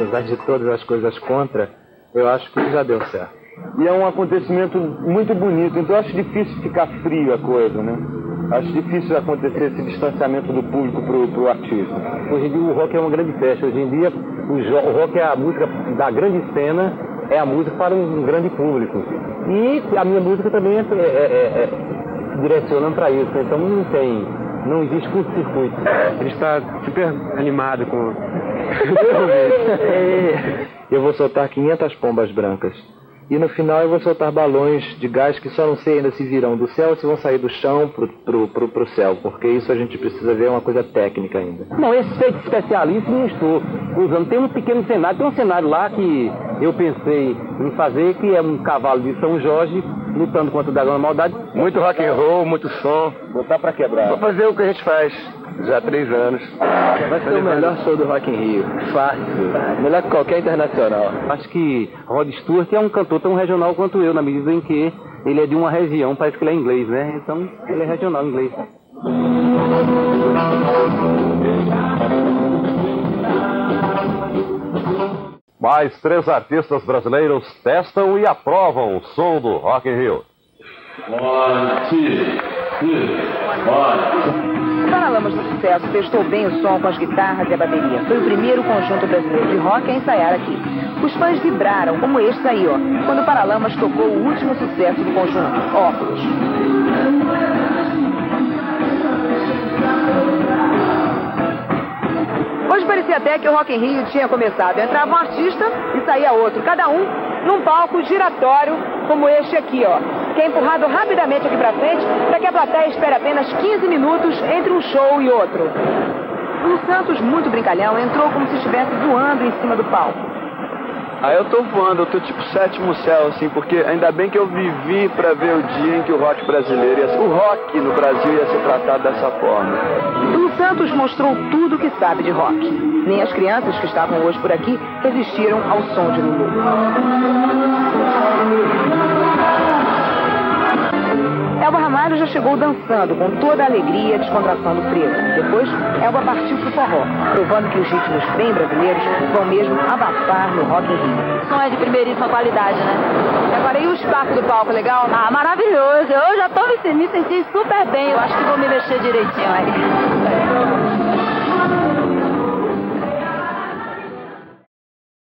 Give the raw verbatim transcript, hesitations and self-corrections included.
apesar de todas as coisas contra, eu acho que já deu certo. E é um acontecimento muito bonito, então eu acho difícil ficar frio a coisa, né? Acho difícil acontecer esse distanciamento do público pro, pro artista. Hoje em dia o rock é uma grande festa, hoje em dia o, o rock é a música da grande cena, é a música para um, um grande público. E a minha música também é, é, é, é direcionando para isso, então não tem, não existe curto-circuito. Ele está super animado com... Eu vou soltar quinhentas pombas brancas. E no final eu vou soltar balões de gás que só não sei ainda se virão do céu ou se vão sair do chão pro, pro, pro, pro céu, porque isso a gente precisa ver, é uma coisa técnica ainda. Não, esse feito especialista não estou usando. Tem um pequeno cenário, tem um cenário lá que eu pensei em fazer, que é um cavalo de São Jorge lutando contra o dragão da maldade. Muito rock and roll, muito som. Botar pra quebrar. Vou fazer o que a gente faz já há três anos. Vai ser o melhor show do Rock in Rio. Fácil. Melhor que qualquer internacional. Acho que Rod Stewart é um cantor tão regional quanto eu, na medida em que ele é de uma região, parece que ele é inglês, né? Então, ele é regional inglês. Mais três artistas brasileiros testam e aprovam o som do Rock in Rio. One, two, two, one. Paralamas do Sucesso testou bem o som com as guitarras e a bateria. Foi o primeiro conjunto brasileiro de rock a ensaiar aqui. Os fãs vibraram, como este aí, ó, quando Paralamas tocou o último sucesso do conjunto, Óculos. Hoje parecia até que o Rock in Rio tinha começado. Entrava um artista e saía outro, cada um num palco giratório como este aqui, ó, que é empurrado rapidamente aqui pra frente, para que a plateia espere apenas quinze minutos entre um show e outro. Lulu Santos, muito brincalhão, entrou como se estivesse voando em cima do palco. Aí eu tô voando, eu tô tipo sétimo céu, assim, porque ainda bem que eu vivi para ver o dia em que o rock brasileiro ia ser, o rock no Brasil ia ser tratado dessa forma. Lulu Santos mostrou tudo o que sabe de rock. Nem as crianças que estavam hoje por aqui resistiram ao som de Lulu. Elba Ramalho já chegou dançando com toda a alegria e a descontração do frevo. Depois, Elba partiu pro forró, provando que os ritmos bem brasileiros vão mesmo abafar no Rock in Rio. Não é de primeiríssima qualidade, né? E agora, e o espaço do palco, legal? Ah, maravilhoso! Eu já tô me sentindo super bem. Eu acho que vou me mexer direitinho aí.